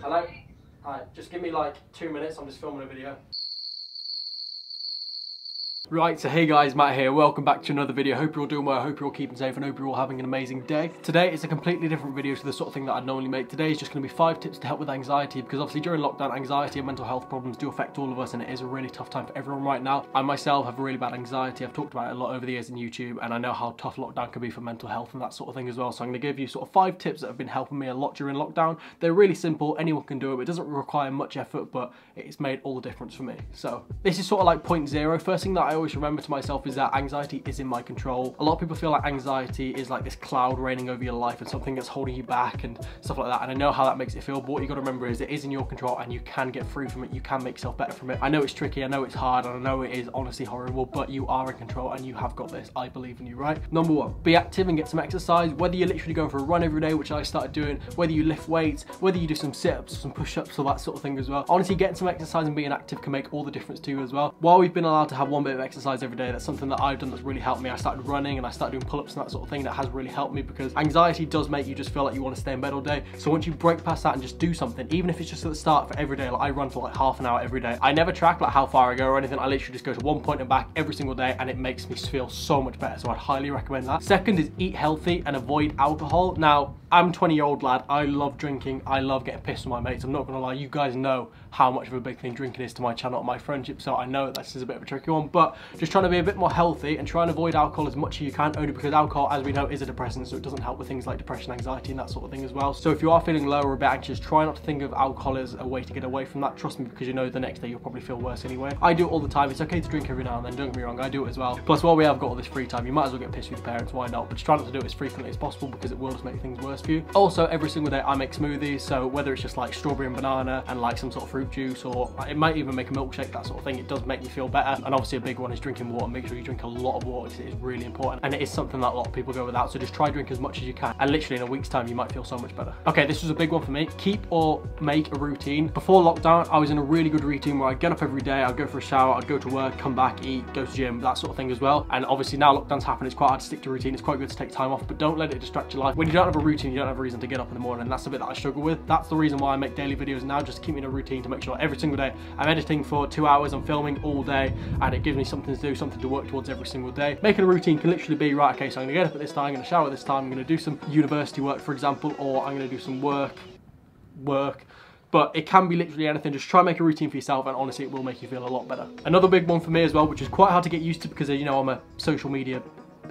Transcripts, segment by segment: Hello? Hi, just give me like 2 minutes, I'm just filming a video. Right, so hey guys, Matt here, welcome back to another video. Hope you're all doing well, hope you're all keeping safe and hope you're all having an amazing day. Today is a completely different video to the sort of thing that I'd normally make. Today is just going to be 5 tips to help with anxiety, because obviously during lockdown, anxiety and mental health problems do affect all of us and it is a really tough time for everyone right now. I myself have really bad anxiety, I've talked about it a lot over the years on YouTube and I know how tough lockdown can be for mental health and that sort of thing as well. So I'm going to give you sort of 5 tips that have been helping me a lot during lockdown. They're really simple, anyone can do it, but it doesn't require much effort, but it's made all the difference for me. So this is sort of like point zero. First thing that I always remember to myself is that anxiety is in my control. A lot of people feel like anxiety is like this cloud raining over your life and something that's holding you back and stuff like that, and I know how that makes it feel, but what you got to remember is it is in your control and you can get free from it, you can make yourself better from it. I know it's tricky, I know it's hard, and I know it is honestly horrible, but you are in control and you have got this. I believe in you, right? Number one, be active and get some exercise. Whether you're literally going for a run every day, which I started doing, whether you lift weights, whether you do some sit-ups, some push-ups, all that sort of thing as well. Honestly, getting some exercise and being active can make all the difference to you as well. While we've been allowed to have one bit of exercise every day, that's something that I've done that's really helped me. I started running and I started doing pull-ups and that sort of thing. That has really helped me, because anxiety does make you just feel like you want to stay in bed all day. So once you break past that and just do something, even if it's just at the start for every day, like I run for like half an hour every day. I never track like how far I go or anything. I literally just go to one point and back every single day and it makes me feel so much better. So I'd highly recommend that. Second is eat healthy and avoid alcohol. Now, I'm a 20-year-old lad. I love drinking. I love getting pissed with my mates. I'm not gonna lie, you guys know how much of a big thing drinking is to my channel and my friendship. So I know this is a bit of a tricky one, but just trying to be a bit more healthy and try and avoid alcohol as much as you can, only because alcohol, as we know, is a depressant, so it doesn't help with things like depression, anxiety and that sort of thing as well. So if you are feeling low or a bit anxious, try not to think of alcohol as a way to get away from that. Trust me, because you know the next day you'll probably feel worse anyway. I do it all the time. It's okay to drink every now and then, don't get me wrong, I do it as well. Plus, while we have got all this free time, you might as well get pissed with your parents, why not? But just try not to do it as frequently as possible, because it will just make things worse for you. Also, every single day I make smoothies, so whether it's just like strawberry and banana and like some sort of fruit juice, or it might even make a milkshake, that sort of thing. It does make me feel better. And obviously a big one is drinking water. Make sure you drink a lot of water, because it is really important and it is something that a lot of people go without. So just try drink as much as you can, and literally in a week's time you might feel so much better. Okay, this was a big one for me. Keep or make a routine. Before lockdown, I was in a really good routine where I'd get up every day, I'd go for a shower, I'd go to work, come back, eat, go to gym, that sort of thing as well. And obviously now lockdown's happened, it's quite hard to stick to routine. It's quite good to take time off, but don't let it distract your life. When you don't have a routine, you don't have a reason to get up in the morning, and that's the bit that I struggle with. That's the reason why I make daily videos now, just to keep me in a routine, to make sure every single day I'm editing for 2 hours, I'm filming all day, and it gives me something to do, something to work towards every single day. Making a routine can literally be, right, okay, so I'm gonna get up at this time, I'm gonna shower at this time, I'm gonna do some university work, for example, or I'm gonna do some work. But it can be literally anything. Just try and make a routine for yourself, and honestly it will make you feel a lot better. Another big one for me as well, which is quite hard to get used to, because you know I'm a social media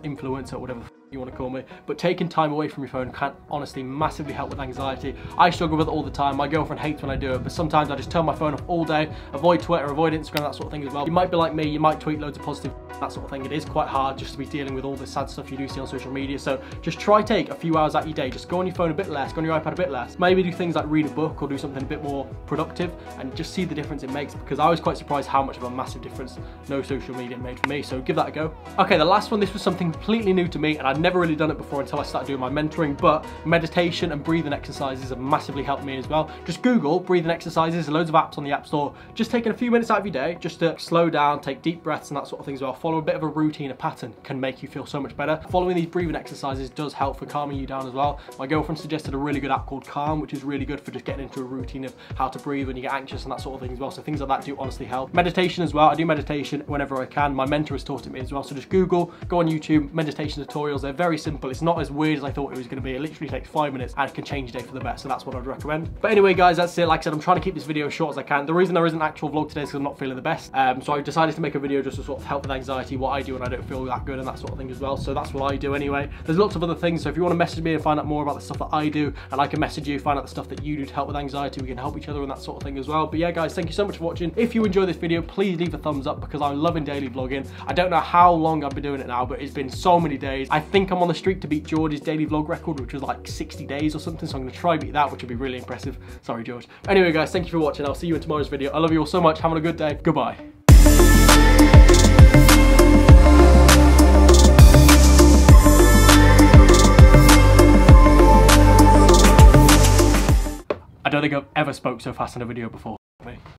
influencer or whatever you want to call me, but taking time away from your phone can honestly massively help with anxiety. I struggle with it all the time. My girlfriend hates when I do it, but sometimes I just turn my phone off all day, avoid Twitter, avoid Instagram, that sort of thing as well. You might be like me, you might tweet loads of positive, that sort of thing. It is quite hard just to be dealing with all the sad stuff you do see on social media, so just try take a few hours out of your day. Just go on your phone a bit less, go on your iPad a bit less. Maybe do things like read a book or do something a bit more productive, and just see the difference it makes, because I was quite surprised how much of a massive difference no social media made for me, so give that a go. Okay, the last one, this was something completely new to me, and I'd never really done it before until I started doing my mentoring, but meditation and breathing exercises have massively helped me as well. Just Google breathing exercises, there's loads of apps on the App Store. Just taking a few minutes out of your day just to slow down, take deep breaths and that sort of thing as well. Follow a bit of a routine, a pattern, can make you feel so much better. Following these breathing exercises does help for calming you down as well. My girlfriend suggested a really good app called Calm, which is really good for just getting into a routine of how to breathe when you get anxious and that sort of thing as well. So things like that do honestly help. Meditation as well. I do meditation whenever I can. My mentor has taught it me as well. So just Google, go on YouTube, meditation tutorials. They're very simple. It's not as weird as I thought it was going to be. It literally takes 5 minutes and it can change your day for the best. So that's what I'd recommend. But anyway, guys, that's it. Like I said, I'm trying to keep this video as short as I can. The reason there isn't an actual vlog today is because I'm not feeling the best. So I've decided to make a video just to sort of help with anxiety, what I do when I don't feel that good and that sort of thing as well. So that's what I do anyway. There's lots of other things. So if you want to message me and find out more about the stuff that I do, and I can message you, find out the stuff that you do to help with anxiety, we can help each other and that sort of thing as well. But yeah, guys, thank you so much for watching. If you enjoyed this video, please leave a thumbs up, because I'm loving daily vlogging. I don't know how long I've been doing it now, but it's been so many days. I think I'm on the streak to beat George's daily vlog record, which was like 60 days or something, so I'm gonna try beat that, which would be really impressive. Sorry, George. Anyway, guys, thank you for watching. I'll see you in tomorrow's video. I love you all so much. Having a good day. Goodbye. I don't think I've ever spoke so fast in a video before.